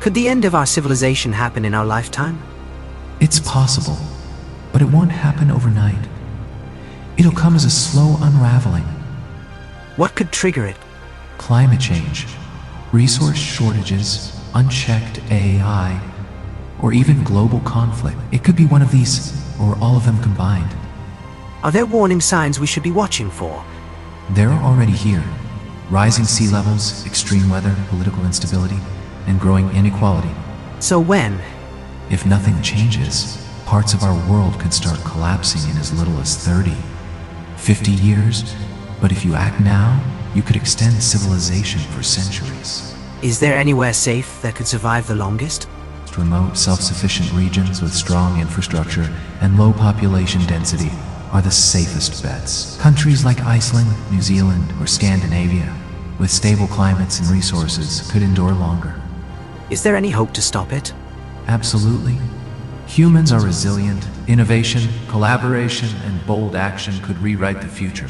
Could the end of our civilization happen in our lifetime? It's possible, but it won't happen overnight. It'll come as a slow unraveling. What could trigger it? Climate change, resource shortages, unchecked AI, or even global conflict. It could be one of these, or all of them combined. Are there warning signs we should be watching for? They're already here. Rising sea levels, extreme weather, political instability, and growing inequality. So when? If nothing changes, parts of our world could start collapsing in as little as 30, 50 years, but if you act now, you could extend civilization for centuries. Is there anywhere safe that could survive the longest? Remote, self-sufficient regions with strong infrastructure and low population density are the safest bets. Countries like Iceland, New Zealand, or Scandinavia, with stable climates and resources, could endure longer. Is there any hope to stop it? Absolutely. Humans are resilient. Innovation, collaboration, and bold action could rewrite the future.